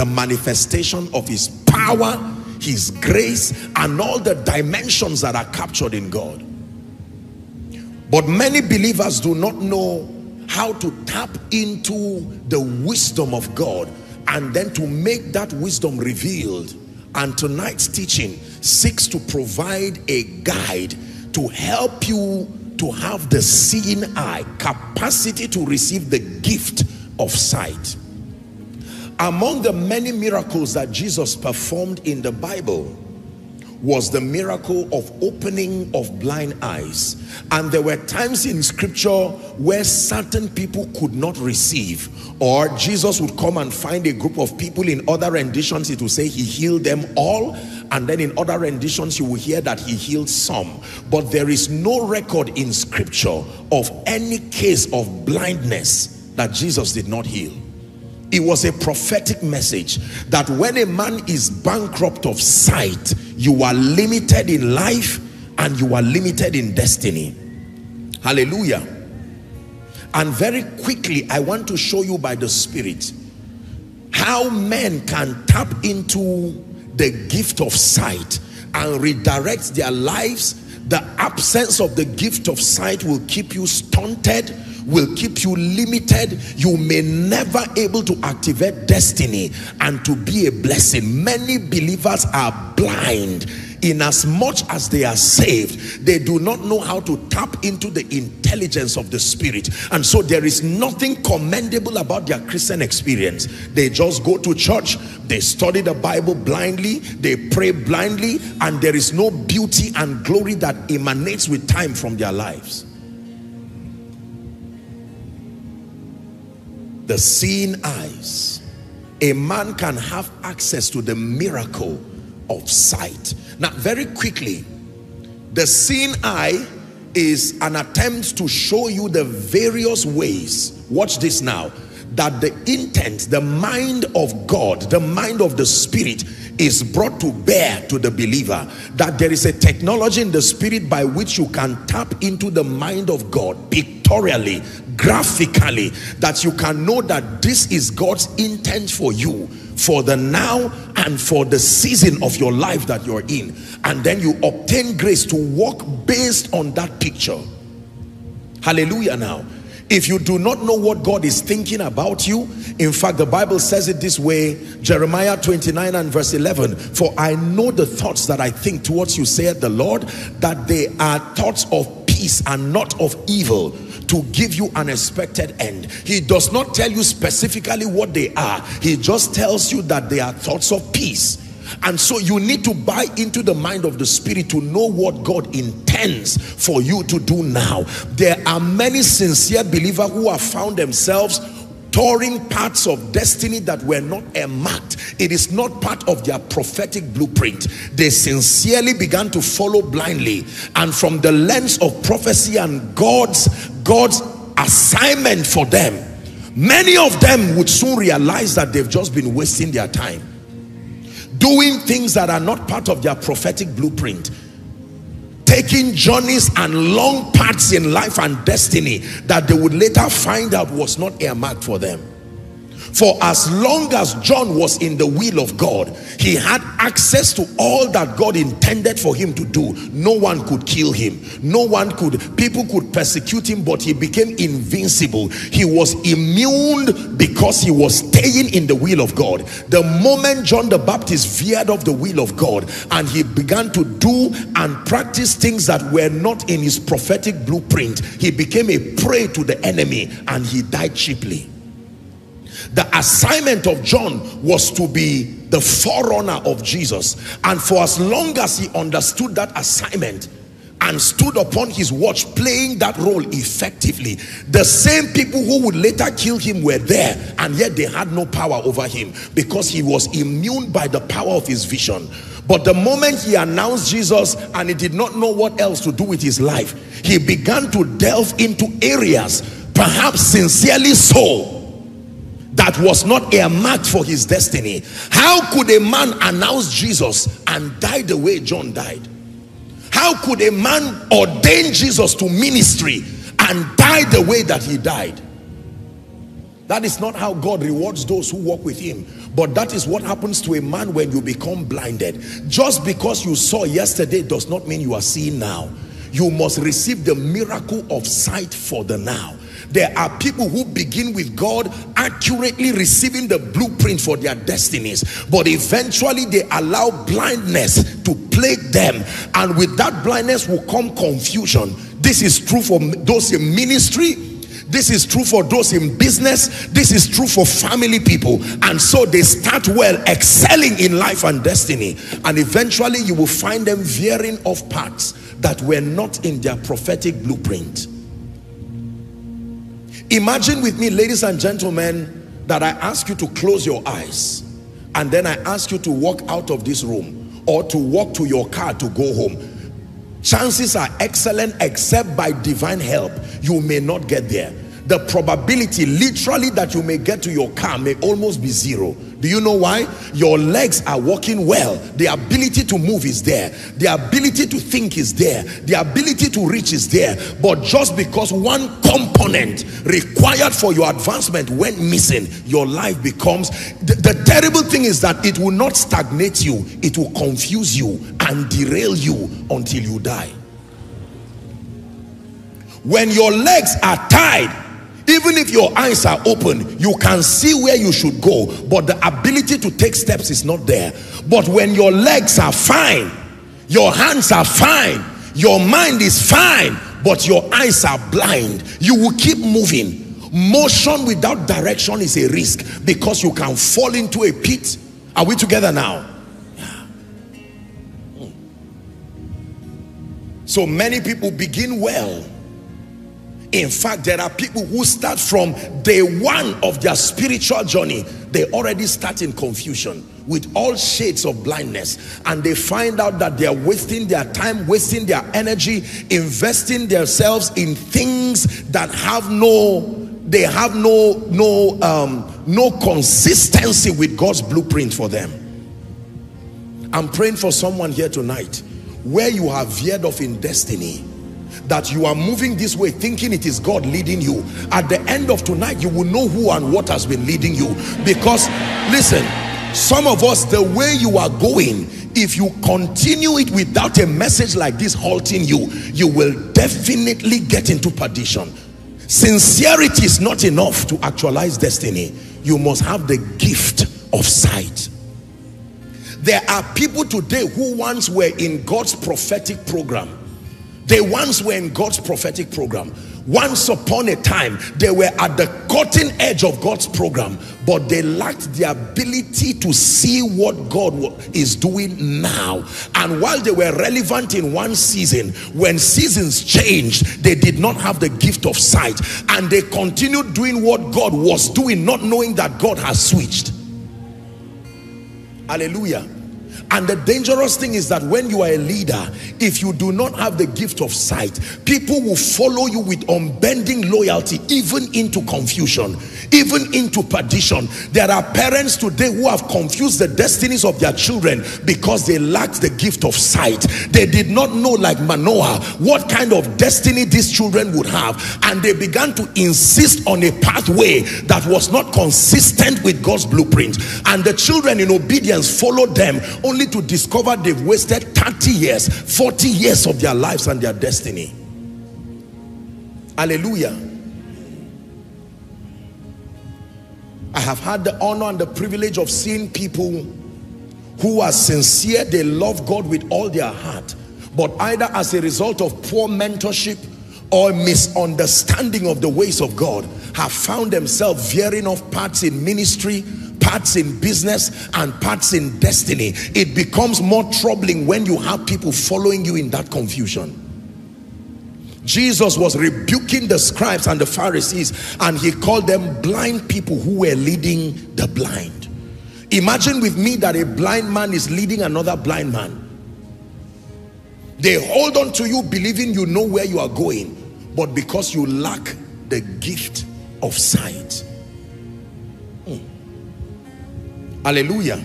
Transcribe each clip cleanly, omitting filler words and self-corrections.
the manifestation of his power, his grace, and all the dimensions that are captured in God. But many believers do not know how to tap into the wisdom of God and then to make that wisdom revealed. And tonight's teaching seeks to provide a guide to help you to have the seeing eye, capacity to receive the gift of sight. Among the many miracles that Jesus performed in the Bible was the miracle of opening of blind eyes. And there were times in scripture where certain people could not receive, or Jesus would come and find a group of people. In other renditions it will say he healed them all, and then in other renditions you will hear that he healed some. But there is no record in scripture of any case of blindness that Jesus did not heal. It was a prophetic message that when a man is bankrupt of sight, you are limited in life and you are limited in destiny. Hallelujah. And very quickly, I want to show you by the Spirit how men can tap into the gift of sight and redirect their lives. The absence of the gift of sight will keep you stunted, will keep you limited. You may never be able to activate destiny and to be a blessing. Many believers are blind in as much as they are saved. They do not know how to tap into the intelligence of the Spirit. And so there is nothing commendable about their Christian experience. They just go to church, they study the Bible blindly, they pray blindly, and there is no beauty and glory that emanates with time from their lives. The seeing eyes. A man can have access to the miracle of sight. Now, very quickly, the seeing eye is an attempt to show you the various ways, watch this now, that the intent, the mind of God, the mind of the Spirit is brought to bear to the believer. That there is a technology in the Spirit by which you can tap into the mind of God pictorially, graphically, that you can know that this is God's intent for you, for the now and for the season of your life that you're in. And then you obtain grace to walk based on that picture. Hallelujah. Now, if you do not know what God is thinking about you, in fact, the Bible says it this way, Jeremiah 29 and verse 11, for I know the thoughts that I think towards you, saith the Lord, that they are thoughts of peace and not of evil, to give you an expected end. He does not tell you specifically what they are. He just tells you that they are thoughts of peace. And so you need to buy into the mind of the Spirit to know what God intends for you to do now. There are many sincere believers who have found themselves touring parts of destiny that were not earmarked. It is not part of their prophetic blueprint. They sincerely began to follow blindly, and from the lens of prophecy and God's assignment for them, many of them would soon realize that they've just been wasting their time doing things that are not part of their prophetic blueprint, taking journeys and long paths in life and destiny that they would later find out was not earmarked for them. For as long as John was in the will of God, he had access to all that God intended for him to do. No one could kill him. No one could, people could persecute him, but he became invincible. He was immune because he was staying in the will of God. The moment John the Baptist veered off the will of God and he began to do and practice things that were not in his prophetic blueprint, he became a prey to the enemy and he died cheaply. The assignment of John was to be the forerunner of Jesus, and for as long as he understood that assignment and stood upon his watch playing that role effectively, the same people who would later kill him were there, and yet they had no power over him because he was immune by the power of his vision. But the moment he announced Jesus and he did not know what else to do with his life, he began to delve into areas, perhaps sincerely so, that was not earmarked for his destiny. How could a man announce Jesus and die the way John died? How could a man ordain Jesus to ministry and die the way that he died? That is not how God rewards those who walk with him. But that is what happens to a man when you become blinded. Just because you saw yesterday does not mean you are seeing now. You must receive the miracle of sight for the now. There are people who begin with God accurately receiving the blueprint for their destinies, but eventually they allow blindness to plague them, and with that blindness will come confusion. This is true for those in ministry, this is true for those in business, this is true for family people, and so they start well, excelling in life and destiny, and eventually you will find them veering off paths that were not in their prophetic blueprint. Imagine with me, ladies and gentlemen, that I ask you to close your eyes, and then I ask you to walk out of this room or to walk to your car to go home. Chances are excellent, except by divine help, you may not get there. The probability literally that you may get to your car may almost be zero. Do you know why? Your legs are working well. The ability to move is there. The ability to think is there. The ability to reach is there. But just because one component required for your advancement went missing, your life becomes... The terrible thing is that it will not stagnate you. It will confuse you and derail you until you die. When your legs are tied, even if your eyes are open, you can see where you should go, but the ability to take steps is not there. But when your legs are fine, your hands are fine, your mind is fine, but your eyes are blind, you will keep moving. Motion without direction is a risk because you can fall into a pit. Are we together now? Yeah. So many people begin well. In fact, there are people who start from day one of their spiritual journey. They already start in confusion with all shades of blindness, and they find out that they are wasting their time, wasting their energy, investing themselves in things that have no consistency with God's blueprint for them. I'm praying for someone here tonight where you have veered off in destiny, that you are moving this way thinking it is God leading you. At the end of tonight, you will know who and what has been leading you. Because, listen, some of us, the way you are going, if you continue it without a message like this halting you, you will definitely get into perdition. Sincerity is not enough to actualize destiny. You must have the gift of sight. There are people today who once were in God's prophetic program. They once were in God's prophetic program. Once upon a time, they were at the cutting edge of God's program, but they lacked the ability to see what God is doing now. And while they were relevant in one season, when seasons changed, they did not have the gift of sight, and they continued doing what God was doing, not knowing that God has switched. Hallelujah. And the dangerous thing is that when you are a leader, if you do not have the gift of sight, people will follow you with unbending loyalty, even into confusion, even into perdition. There are parents today who have confused the destinies of their children because they lacked the gift of sight. They did not know, like Manoah, what kind of destiny these children would have, and they began to insist on a pathway that was not consistent with God's blueprint. And the children in obedience followed them, only to discover they've wasted 30 years, 40 years of their lives and their destiny. Hallelujah. I have had the honor and the privilege of seeing people who are sincere, they love God with all their heart, but either as a result of poor mentorship or misunderstanding of the ways of God, have found themselves veering off paths in ministry, parts in business, and parts in destiny. It becomes more troubling when you have people following you in that confusion. Jesus was rebuking the scribes and the Pharisees, and he called them blind people who were leading the blind. Imagine with me that a blind man is leading another blind man. They hold on to you believing you know where you are going, but because you lack the gift of sight. Hallelujah.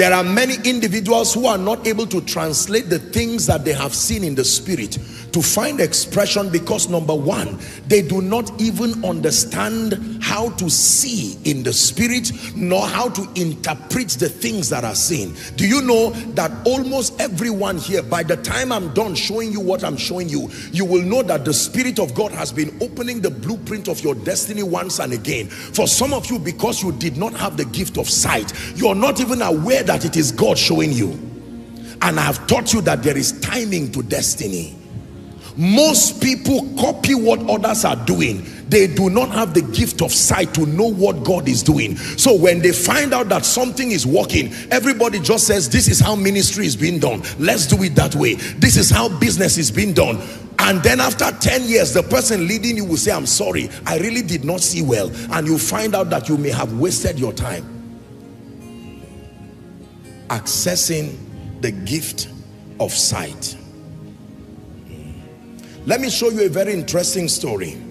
There are many individuals who are not able to translate the things that they have seen in the spirit to find expression because, number one, they do not even understand how to see in the spirit, nor how to interpret the things that are seen. Do you know that almost everyone here, by the time I'm done showing you what I'm showing you, you will know that the Spirit of God has been opening the blueprint of your destiny once and again. For some of you, because you did not have the gift of sight, you're not even aware that it is God showing you. And I have taught you that there is timing to destiny. Most people copy what others are doing. They do not have the gift of sight to know what God is doing. So when they find out that something is working, everybody just says, this is how ministry is being done. Let's do it that way. This is how business is being done. And then after 10 years, the person leading you will say, I'm sorry, I really did not see well. And you find out that you may have wasted your time. Accessing the gift of sight. Let me show you a very interesting story.